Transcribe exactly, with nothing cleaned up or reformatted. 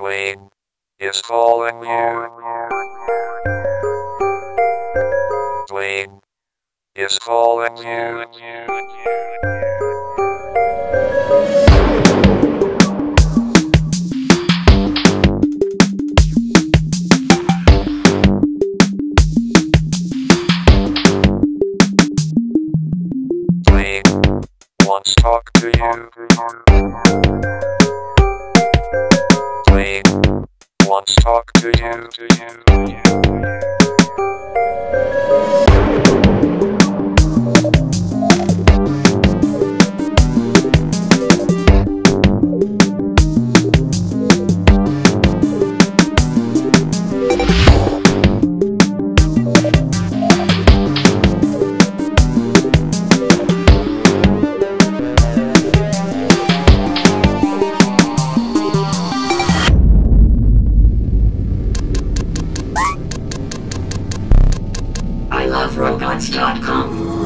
Dwayne is calling you. Dwayne is calling you. Wants to talk to you. Dwayne wants to talk to you. ilove robots dot com